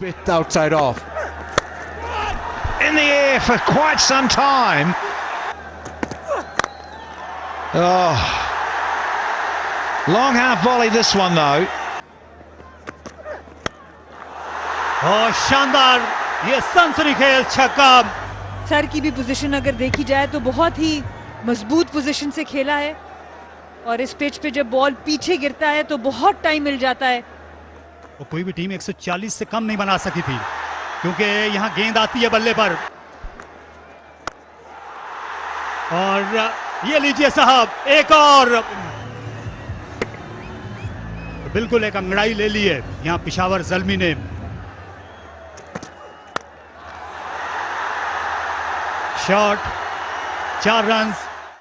Bit outside off. In the air for quite some time. Oh. Long half volley this one though. Oh, शानदार ये century खेल छक्का. Sir की भी position अगर देखी जाए तो बहुत ही मजबूत पोजीशन से खेला है और इस पिच पे जब बॉल पीछे गिरता है तो बहुत टाइम मिल जाता है. और कोई भी टीम 140 से कम नहीं बना सकी थी क्योंकि यहाँ गेंद आती है बल्ले पर. और ये लीजिए साहब एक और बिल्कुल एक अंगड़ाई ले ली है यहाँ पिशावर ज़ल्मी ने. Shot 4 runs